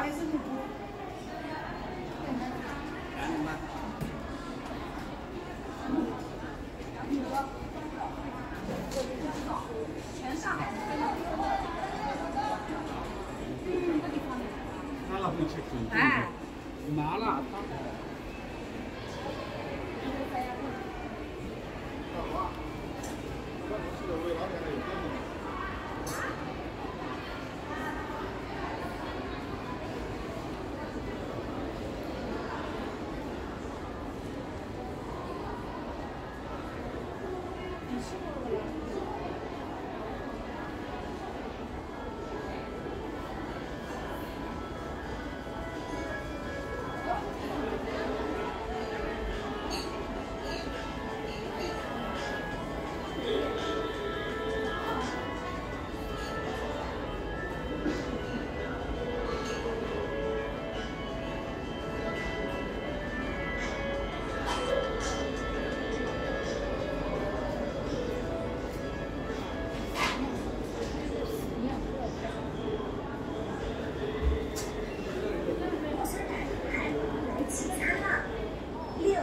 还是很多。 哎，麻辣烫。你吃过没有？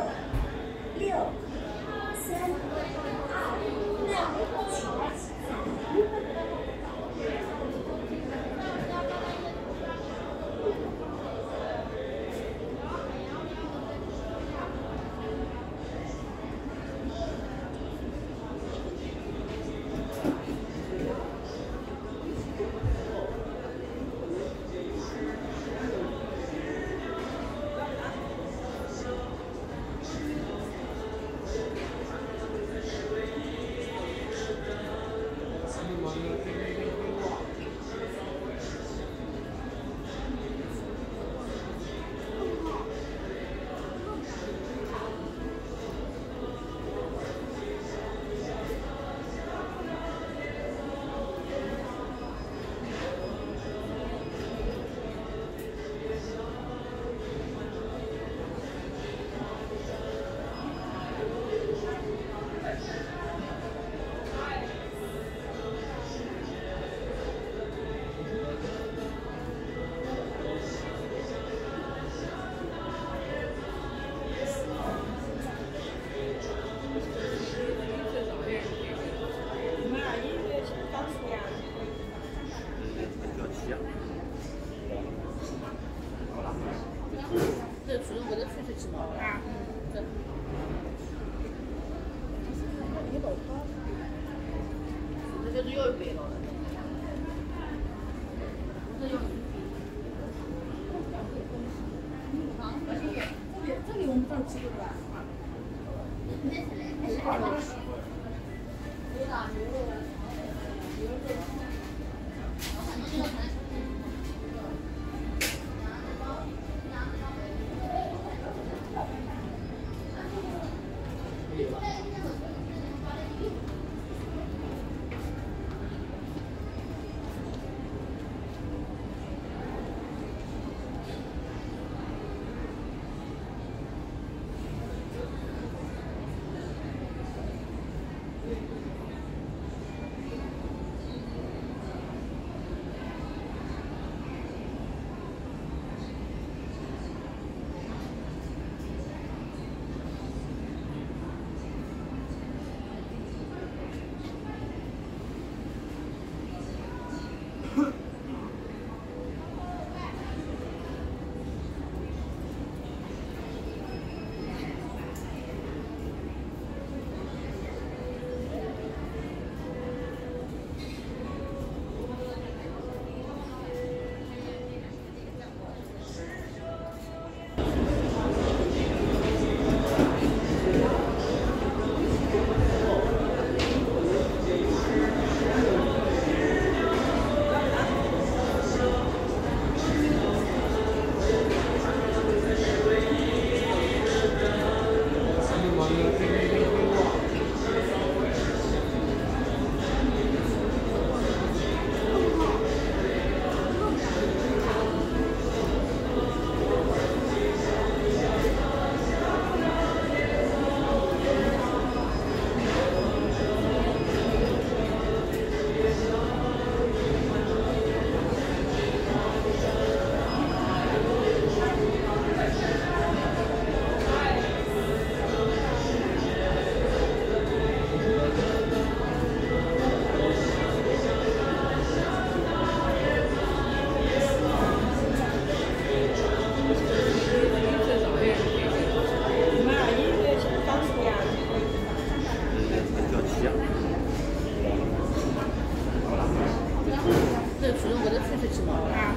只用我的脆脆齿毛啊，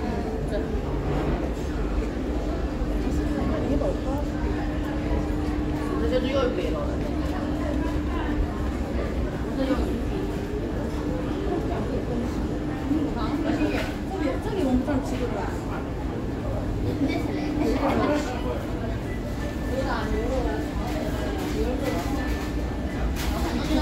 对。你老婆，这就是又一杯了。这又一杯。好，这里我们放吃的吧。牛杂、牛肉、牛肉我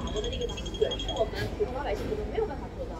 很多地方难。 我们普通老百姓可能没有办法做到。